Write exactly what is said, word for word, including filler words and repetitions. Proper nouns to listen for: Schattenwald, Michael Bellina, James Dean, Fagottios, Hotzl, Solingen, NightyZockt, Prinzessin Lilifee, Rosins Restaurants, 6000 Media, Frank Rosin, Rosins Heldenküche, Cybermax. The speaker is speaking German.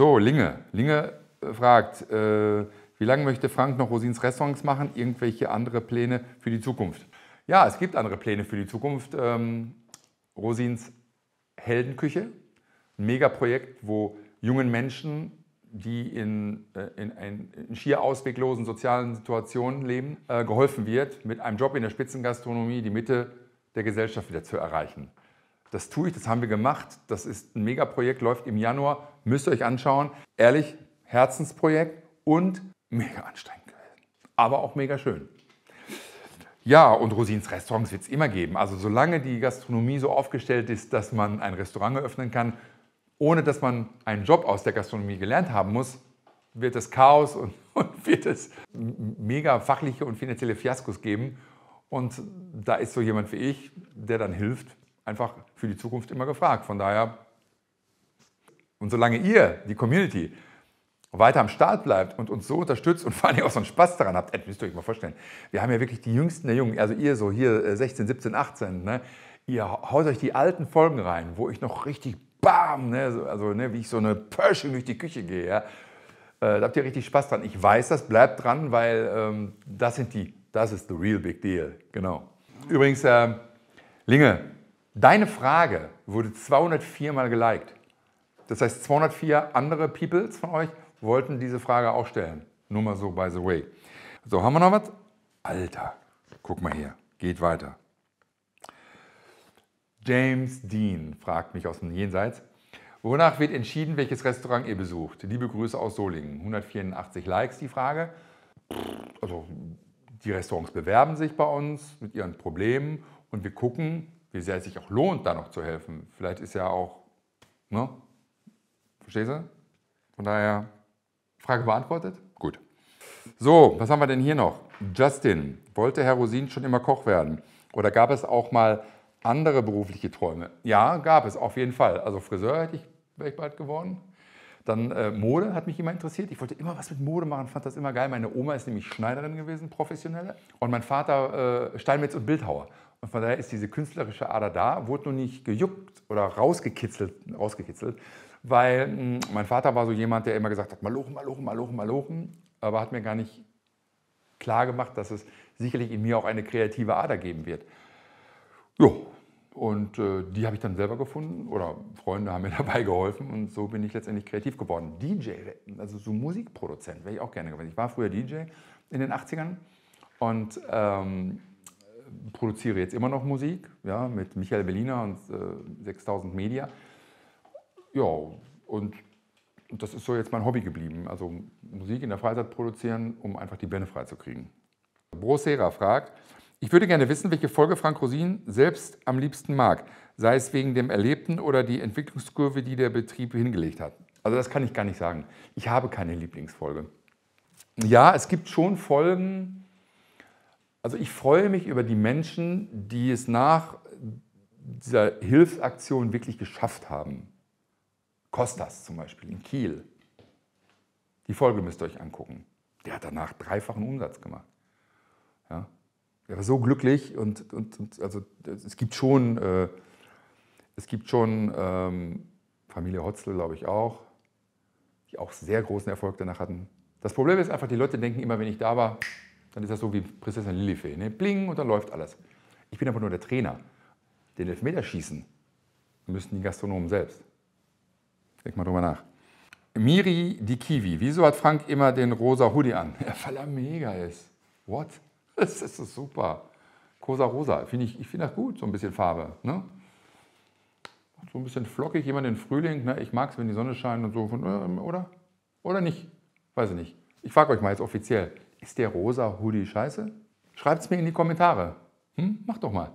So, Linge. Linge fragt, äh, wie lange möchte Frank noch Rosins Restaurants machen? Irgendwelche andere Pläne für die Zukunft? Ja, es gibt andere Pläne für die Zukunft. Ähm, Rosins Heldenküche, ein Megaprojekt, wo jungen Menschen, die in, in, in schier ausweglosen sozialen Situationen leben, äh, geholfen wird, mit einem Job in der Spitzengastronomie die Mitte der Gesellschaft wieder zu erreichen. Das tue ich, das haben wir gemacht. Das ist ein Megaprojekt, läuft im Januar. Müsst ihr euch anschauen. Ehrlich, Herzensprojekt und mega anstrengend gewesen. Aber auch mega schön. Ja, und Rosins Restaurants wird es immer geben. Also solange die Gastronomie so aufgestellt ist, dass man ein Restaurant eröffnen kann, ohne dass man einen Job aus der Gastronomie gelernt haben muss, wird es Chaos und, und wird es mega fachliche und finanzielle Fiaskos geben. Und da ist so jemand wie ich, der dann hilft, einfach für die Zukunft immer gefragt. Von daher, und solange ihr, die Community, weiter am Start bleibt und uns so unterstützt und vor allem auch so einen Spaß daran habt, das müsst ihr euch mal vorstellen, wir haben ja wirklich die Jüngsten der Jungen, also ihr so hier sechzehn, siebzehn, achtzehn, ne? Ihr haut euch die alten Folgen rein, wo ich noch richtig BAM, ne? Also ne, wie ich so eine Pershing durch die Küche gehe, ja? äh, da habt ihr richtig Spaß dran. Ich weiß das, bleibt dran, weil ähm, das sind die, das ist the real big deal, genau. Übrigens, äh, Linge, deine Frage wurde zweihundertvier Mal geliked. Das heißt, zweihundertvier andere Peoples von euch wollten diese Frage auch stellen. Nur mal so, by the way. So, haben wir noch was? Alter, guck mal hier. Geht weiter. James Dean fragt mich aus dem Jenseits. Wonach wird entschieden, welches Restaurant ihr besucht? Liebe Grüße aus Solingen. hundertvierundachtzig Likes, die Frage. Also, die Restaurants bewerben sich bei uns mit ihren Problemen und wir gucken, wie sehr es sich auch lohnt, da noch zu helfen. Vielleicht ist ja auch, ne? Verstehst du? Von daher, Frage beantwortet? Gut. So, was haben wir denn hier noch? Justin, wollte Herr Rosin schon immer Koch werden? Oder gab es auch mal andere berufliche Träume? Ja, gab es, auf jeden Fall. Also Friseur hätte ich, wäre ich bald geworden. Dann äh, Mode hat mich immer interessiert. Ich wollte immer was mit Mode machen, fand das immer geil. Meine Oma ist nämlich Schneiderin gewesen, professionelle. Und mein Vater äh, Steinmetz und Bildhauer. Und von daher ist diese künstlerische Ader da, wurde nur nicht gejuckt oder rausgekitzelt, rausgekitzelt weil mh, mein Vater war so jemand, der immer gesagt hat, malochen, malochen, malochen, malochen, aber hat mir gar nicht klar gemacht, dass es sicherlich in mir auch eine kreative Ader geben wird. Jo, und äh, die habe ich dann selber gefunden oder Freunde haben mir dabei geholfen und so bin ich letztendlich kreativ geworden. D J, also so Musikproduzent, wäre ich auch gerne gewesen. Ich war früher D J in den achtzigern und ähm, produziere jetzt immer noch Musik, ja, mit Michael Bellina und äh, sechstausend Media. Ja, und das ist so jetzt mein Hobby geblieben. Also Musik in der Freizeit produzieren, um einfach die Birne freizukriegen. Brosera fragt, ich würde gerne wissen, welche Folge Frank Rosin selbst am liebsten mag. Sei es wegen dem Erlebten oder die Entwicklungskurve, die der Betrieb hingelegt hat. Also das kann ich gar nicht sagen. Ich habe keine Lieblingsfolge. Ja, es gibt schon Folgen. Also ich freue mich über die Menschen, die es nach dieser Hilfsaktion wirklich geschafft haben. Kostas zum Beispiel in Kiel. Die Folge müsst ihr euch angucken. Der hat danach dreifachen Umsatz gemacht. Ja? Der war so glücklich und, und, und also es gibt schon, äh, es gibt schon ähm, Familie Hotzl, glaube ich auch, die auch sehr großen Erfolg danach hatten. Das Problem ist einfach, die Leute denken immer, wenn ich da war, dann ist das so wie Prinzessin Lilifee, ne? Bling, und dann läuft alles. Ich bin aber nur der Trainer. Den Elfmeterschießen müssen die Gastronomen selbst. Denk mal drüber nach. Miri die Kiwi. Wieso hat Frank immer den rosa Hoodie an? Ja, weil er mega ist. What? Das ist super. Cosa rosa. Find ich ich finde das gut, so ein bisschen Farbe. Ne? So ein bisschen flockig, jemand im Frühling. Ne? Ich mag es, wenn die Sonne scheint und so. Oder? Oder nicht? Weiß ich nicht. Ich frage euch mal jetzt offiziell. Ist der rosa Hoodie scheiße? Schreibt es mir in die Kommentare. Hm? Macht doch mal.